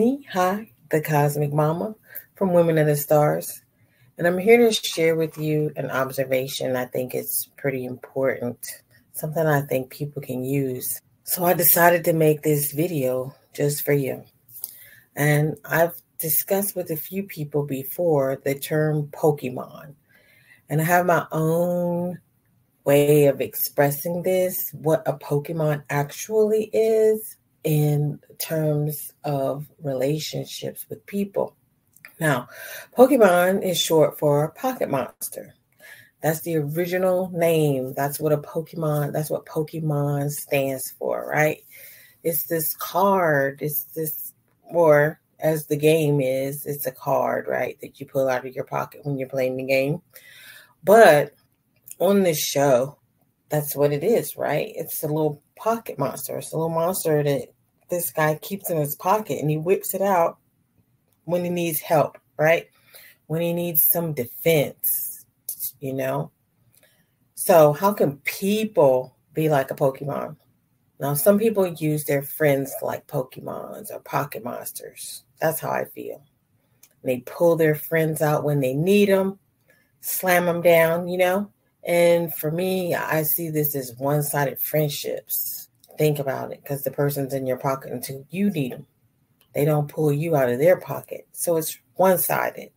me, hi, the Cosmic Mama from Women of the Stars, and I'm here to share with you an observation. I think it's pretty important, something I think people can use. So I decided to make this video just for you. And I've discussed with a few people before the term Pokemon, and I have my own way of expressing this, what a Pokemon actually is in terms of relationships with people. Now, Pokemon is short for Pocket Monster. That's the original name. That's what Pokemon stands for, right? It's this card. It's this, or as the game is, it's a card, right, that you pull out of your pocket when you're playing the game. But on this show, that's what it is, right? It's a little pocket monster. It's a little monster that this guy keeps in his pocket, and he whips it out when he needs help, right? When he needs some defense, you know? So how can people be like a Pokemon? Now, some people use their friends like Pokemons or pocket monsters. That's how I feel. And they pull their friends out when they need them, slam them down, you know? And for me, I see this as one-sided friendships. Think about it, because the person's in your pocket until you need them. They don't pull you out of their pocket. So it's one-sided.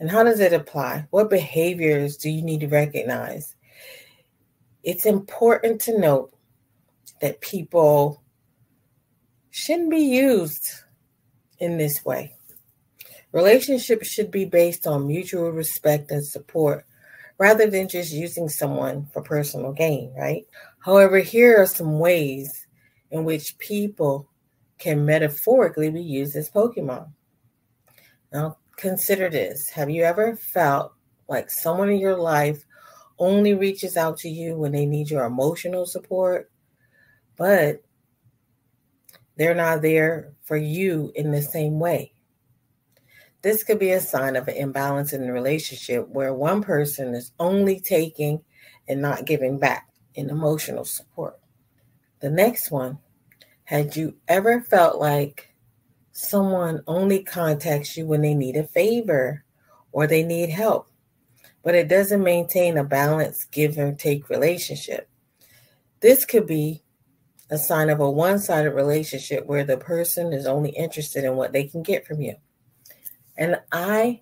And how does it apply? What behaviors do you need to recognize? It's important to note that people shouldn't be used in this way. Relationships should be based on mutual respect and support, rather than just using someone for personal gain, right? However, here are some ways in which people can metaphorically be used as Pokemon. Now, consider this. Have you ever felt like someone in your life only reaches out to you when they need your emotional support, but they're not there for you in the same way? This could be a sign of an imbalance in the relationship where one person is only taking and not giving back in emotional support. The next one, had you ever felt like someone only contacts you when they need a favor or they need help, but it doesn't maintain a balanced give and take relationship? This could be a sign of a one-sided relationship where the person is only interested in what they can get from you. And I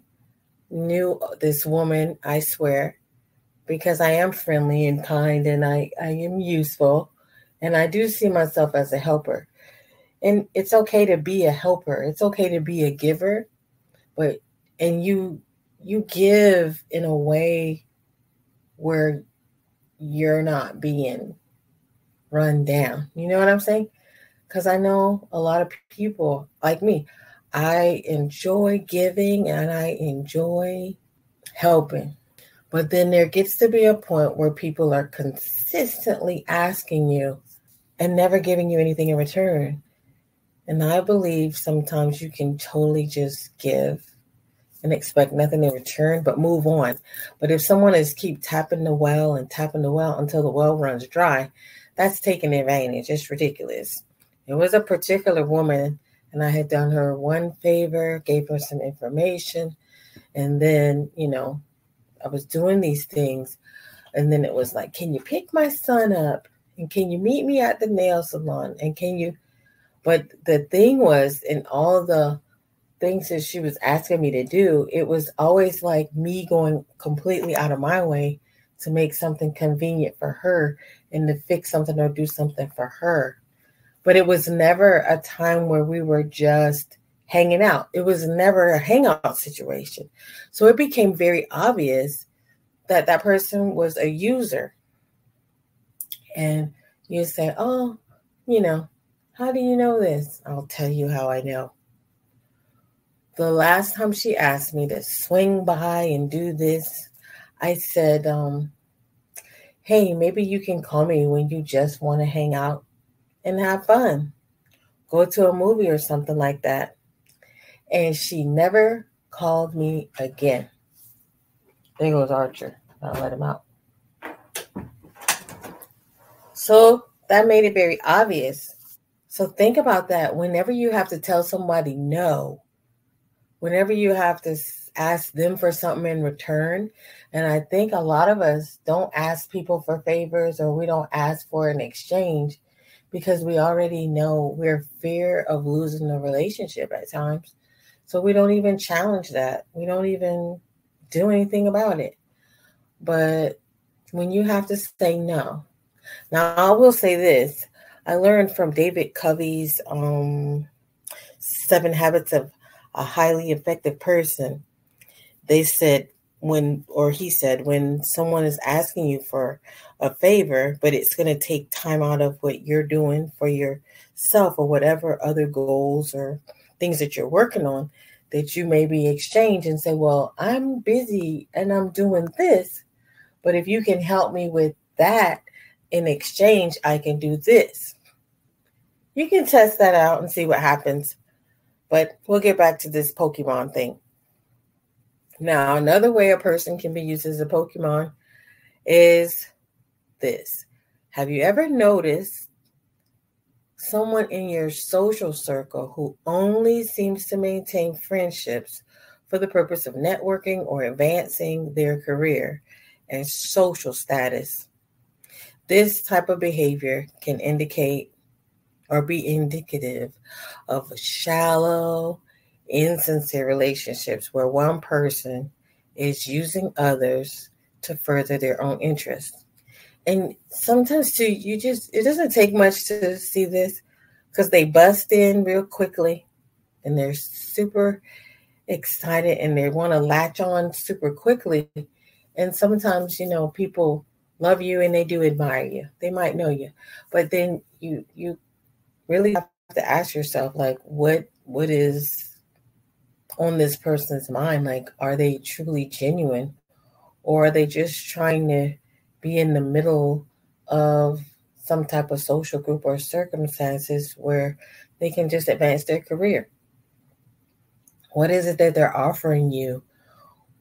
knew this woman, I swear, because I am friendly and kind, and I am useful, and I do see myself as a helper. And it's okay to be a helper. It's okay to be a giver, and you give in a way where you're not being run down. You know what I'm saying? Because I know a lot of people like me. I enjoy giving and I enjoy helping. But then there gets to be a point where people are consistently asking you and never giving you anything in return. And I believe sometimes you can totally just give and expect nothing in return, but move on. But if someone is keep tapping the well until the well runs dry, that's taking advantage. It's ridiculous. There was a particular woman, and I had done her one favor, gave her some information. And then, you know, I was doing these things. And then it was like, can you pick my son up? And can you meet me at the nail salon? And can you? But the thing was, in all the things that she was asking me to do, it was always like me going completely out of my way to make something convenient for her and to fix something or do something for her. But it was never a time where we were just hanging out. It was never a hangout situation. So it became very obvious that that person was a user. And you say, oh, you know, how do you know this? I'll tell you how I know. The last time she asked me to swing by and do this, I said, hey, maybe you can call me when you just want to hang out and have fun, go to a movie or something like that. And she never called me again. There goes Archer. I'll let him out. So that made it very obvious. So think about that. Whenever you have to tell somebody no, whenever you have to ask them for something in return, and I think a lot of us don't ask people for favors, or we don't ask for an exchange because we already know we're fear of losing the relationship at times. So we don't even challenge that. We don't even do anything about it. But when you have to say no. Now, I will say this. I learned from David Covey's Seven Habits of a Highly Effective Person. They said when someone is asking you for a favor, but it's going to take time out of what you're doing for yourself or whatever other goals or things that you're working on, that you maybe exchange and say, well, I'm busy and I'm doing this, but if you can help me with that in exchange, I can do this. You can test that out and see what happens. But we'll get back to this Pokemon thing. Now, another way a person can be used as a Pokemon is this. Have you ever noticed someone in your social circle who only seems to maintain friendships for the purpose of networking or advancing their career and social status? This type of behavior can indicate or be indicative of shallow, insincere relationships where one person is using others to further their own interests. And sometimes too, it doesn't take much to see this, because they bust in real quickly and they're super excited and they want to latch on super quickly. And sometimes, people love you and they do admire you. They might know you, but then you really have to ask yourself, like, what is on this person's mind? Like, are they truly genuine, or are they just trying to be in the middle of some type of social group or circumstances where they can just advance their career? What is it that they're offering you?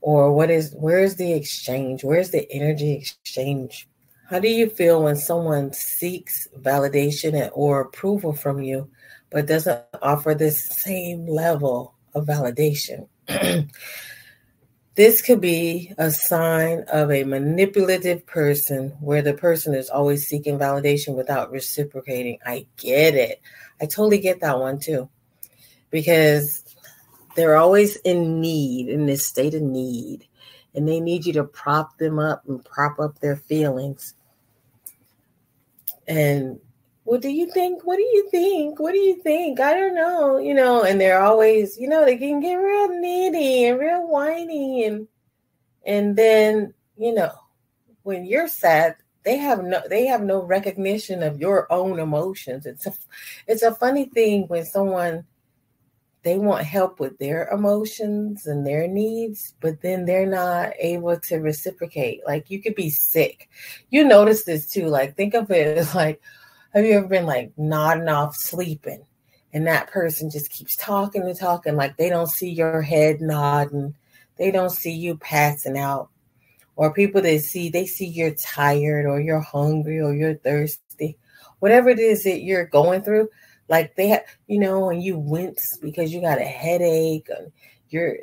Or where's the exchange? Where's the energy exchange? How do you feel when someone seeks validation or approval from you, but doesn't offer this same level of validation? This could be a sign of a manipulative person, where the person is always seeking validation without reciprocating. I get it. I totally get that one too, because they're always in need, in this state of need, and they need you to prop them up and prop up their feelings. And what do you think? What do you think? What do you think? I don't know, and they're always, they can get real needy and real whiny. And then, when you're sad, they have no recognition of your own emotions. It's a funny thing when someone, they want help with their emotions and their needs, but then they're not able to reciprocate. Like, you could be sick. You notice this too. Like, think of it as like, have you ever been like nodding off sleeping, and that person just keeps talking and talking, like they don't see your head nodding. They don't see you passing out. Or people they see you're tired, or you're hungry, or you're thirsty. Whatever it is that you're going through, like they have, and you wince because you got a headache, and you're,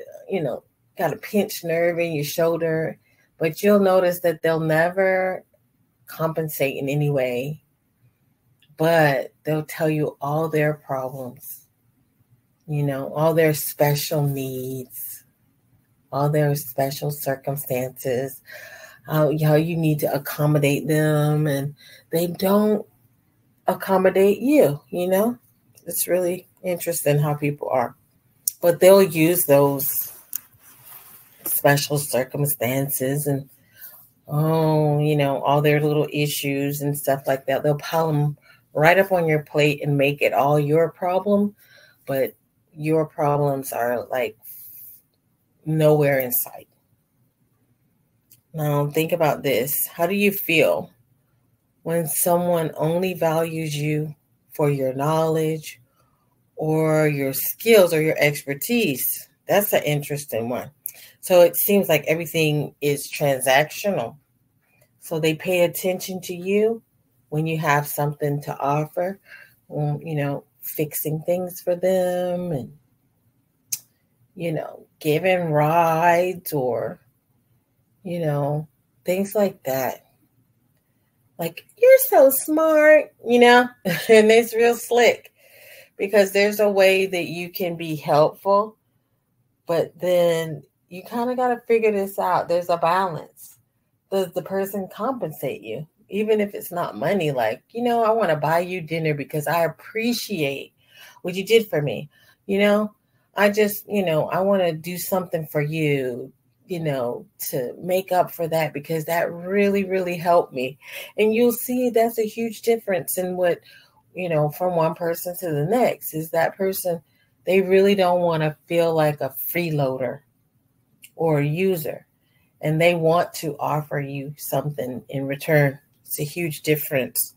got a pinched nerve in your shoulder, but you'll notice that they'll never compensate in any way, but they'll tell you all their problems, all their special needs, all their special circumstances, how you need to accommodate them, and they don't accommodate you. It's really interesting how people are, but they'll use those special circumstances and all their little issues and stuff like that. They'll pile them right up on your plate and make it all your problem, but your problems are like nowhere in sight. Now think about this. How do you feel when someone only values you for your knowledge or your skills or your expertise? That's an interesting one. So it seems like everything is transactional. So they pay attention to you when you have something to offer, fixing things for them and, giving rides or, things like that. Like, you're so smart, and it's real slick because there's a way that you can be helpful, but then you kind of got to figure this out. There's a balance. Does the person compensate you? Even if it's not money, like, I want to buy you dinner because I appreciate what you did for me. I just, I want to do something for you, to make up for that because that really, really helped me. And you'll see that's a huge difference in what, from one person to the next is that person, they really don't want to feel like a freeloader or a user. And they want to offer you something in return. It's a huge difference.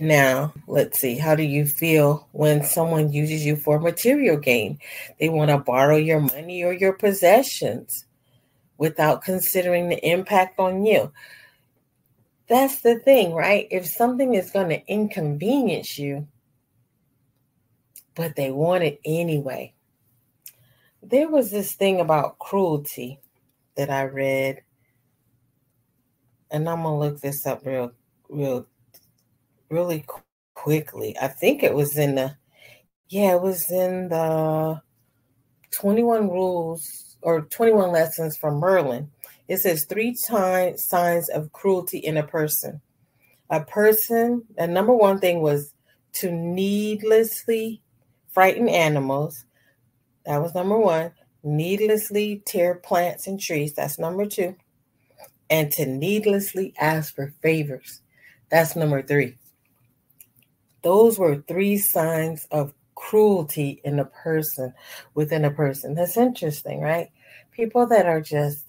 Now, let's see. How do you feel when someone uses you for material gain? They want to borrow your money or your possessions without considering the impact on you. That's the thing, right? If something is going to inconvenience you, but they want it anyway. There was this thing about cruelty that I read, and I'm going to look this up really quickly. I think it was in the 21 rules or 21 lessons from Merlin. It says 3 signs of cruelty in a person. The number one thing was to needlessly frighten animals. That was number one. Needlessly tear plants and trees. That's number two. And to needlessly ask for favors. That's number three. Those were 3 signs of cruelty in a person, within a person. That's interesting, right? People that are just,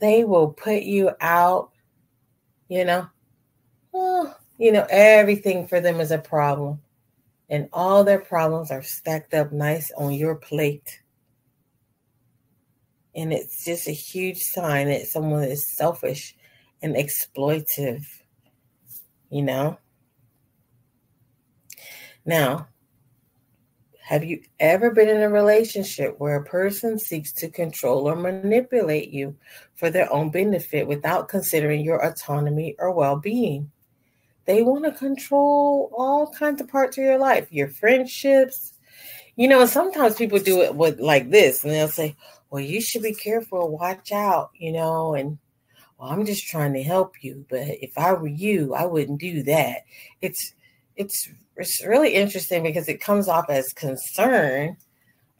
they will put you out, everything for them is a problem. And all their problems are stacked up nice on your plate. And it's just a huge sign that someone is selfish and exploitive. Now, have you ever been in a relationship where a person seeks to control or manipulate you for their own benefit without considering your autonomy or well-being? They want to control all kinds of parts of your life, your friendships. Sometimes people do it with like this, and they'll say, well, you should be careful, watch out, and well, I'm just trying to help you, but if I were you, I wouldn't do that. It's really interesting because it comes off as concern,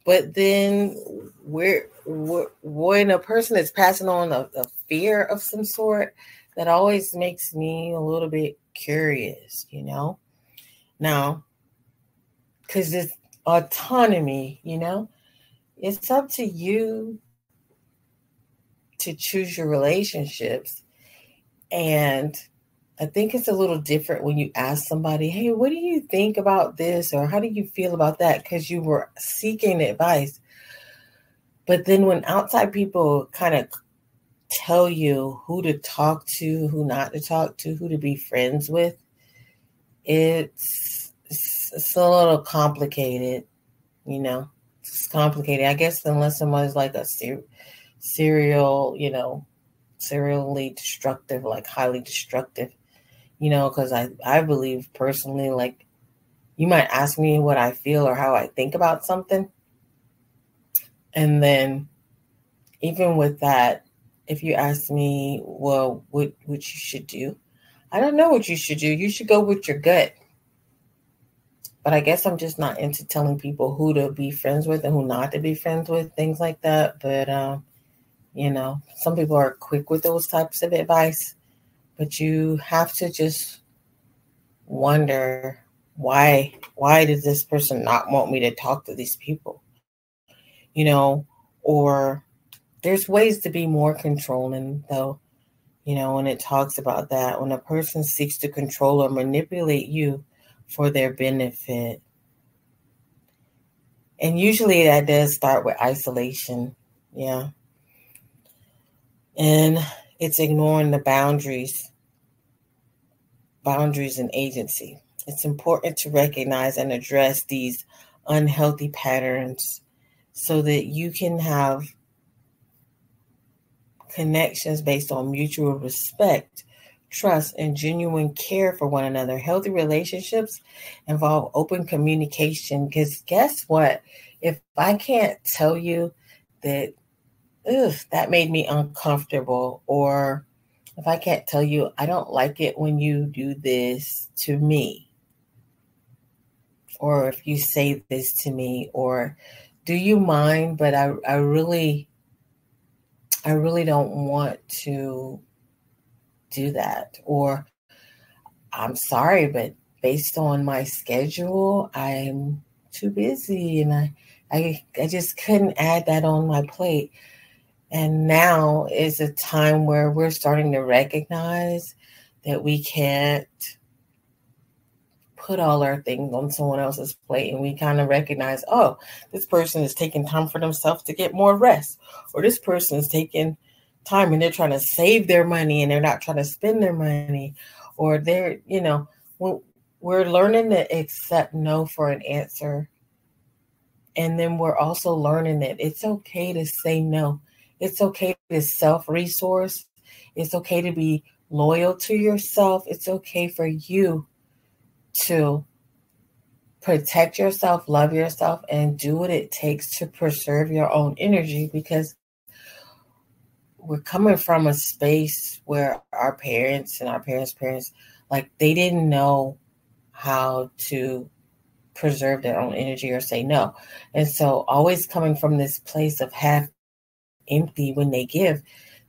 but then when a person is passing on a fear of some sort, that always makes me a little bit curious, Now, because this autonomy, it's up to you to choose your relationships. And I think it's a little different when you ask somebody, hey, what do you think about this? Or how do you feel about that? Because you were seeking advice. But then when outside people kind of tell you who to talk to, who not to talk to, who to be friends with, it's a little complicated, It's complicated. I guess unless someone's like a serial, serially destructive, like highly destructive, because I believe personally, like you might ask me what I feel or how I think about something. And then even with that, if you ask me, well, what you should do, I don't know what you should do. You should go with your gut. But I guess I'm just not into telling people who to be friends with and who not to be friends with, things like that. But, some people are quick with those types of advice. But you have to just wonder, why does this person not want me to talk to these people? Or there's ways to be more controlling, though, when it talks about that. When a person seeks to control or manipulate you for their benefit. And usually that does start with isolation. Yeah. And it's ignoring the boundaries and agency. It's important to recognize and address these unhealthy patterns so that you can have connections based on mutual respect, trust, and genuine care for one another. Healthy relationships involve open communication, because guess what? If I can't tell you that, that made me uncomfortable, or if I can't tell you, I don't like it when you do this to me, or if you say this to me, or do you mind, but I really don't want to do that, or I'm sorry, but based on my schedule, I'm too busy and I just couldn't add that on my plate. And now is a time where we're starting to recognize that we can't put all our things on someone else's plate, and we kind of recognize, oh, this person is taking time for themselves to get more rest, or this person is taking time and they're trying to save their money and they're not trying to spend their money, or they're, you know, we're learning to accept no for an answer. And then we're also learning that it's okay to say no. It's okay to self-resource. It's okay to be loyal to yourself. It's okay for you to protect yourself, love yourself, and do what it takes to preserve your own energy, because we're coming from a space where our parents and our parents' parents, like, they didn't know how to preserve their own energy or say no. And so always coming from this place of half empty when they give,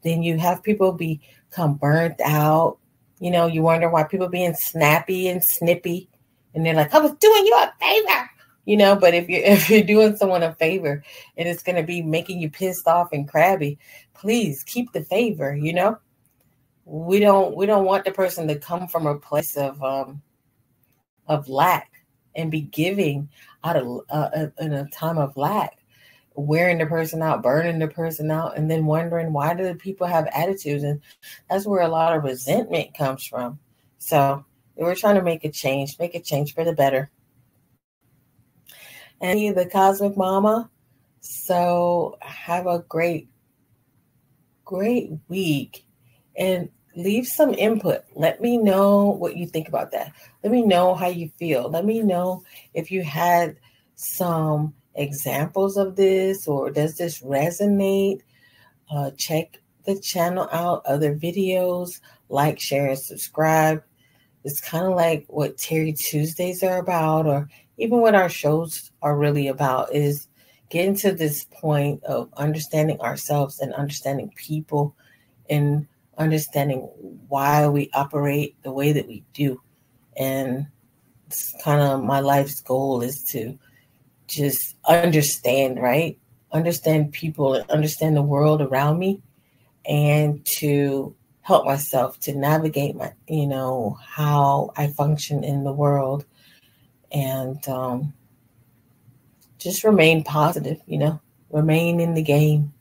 then you have people become burnt out. You know, you wonder why people being snappy and snippy, and they're like, I was doing you a favor, you know. But if you're doing someone a favor and it's going to be making you pissed off and crabby, please keep the favor, you know. We don't want the person to come from a place of lack and be giving out of in a time of lack, wearing the person out, burning the person out, and then wondering why do the people have attitudes. And that's where a lot of resentment comes from. So we're trying to make a change for the better. And you, the Cosmic Mama. So have a great, great week, and leave some input. Let me know what you think about that. Let me know how you feel. Let me know if you had some examples of this, or does this resonate? Check the channel out, other videos, like, share, and subscribe. It's kind of like what Terry Tuesdays are about, or even what our shows are really about, is getting to this point of understanding ourselves and understanding people and understanding why we operate the way that we do. And it's kind of my life's goal, is to just understand, right? Understand people and understand the world around me, and to help myself to navigate my, you know, how I function in the world, and just remain positive, you know, remain in the game.